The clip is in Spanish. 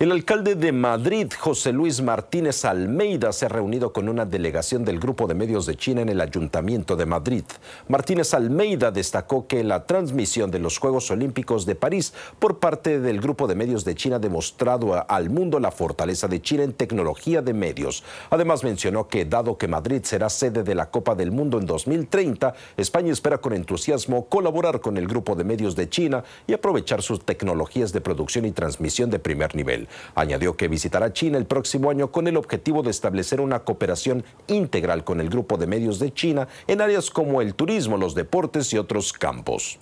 El alcalde de Madrid, José Luis Martínez Almeida, se ha reunido con una delegación del Grupo de Medios de China en el Ayuntamiento de Madrid. Martínez Almeida destacó que la transmisión de los Juegos Olímpicos de París por parte del Grupo de Medios de China ha demostrado al mundo la fortaleza de China en tecnología de medios. Además mencionó que, dado que Madrid será sede de la Copa del Mundo en 2030, España espera con entusiasmo colaborar con el Grupo de Medios de China y aprovechar sus tecnologías de producción y transmisión de primer nivel. Añadió que visitará China el próximo año con el objetivo de establecer una cooperación integral con el Grupo de Medios de China en áreas como el turismo, los deportes y otros campos.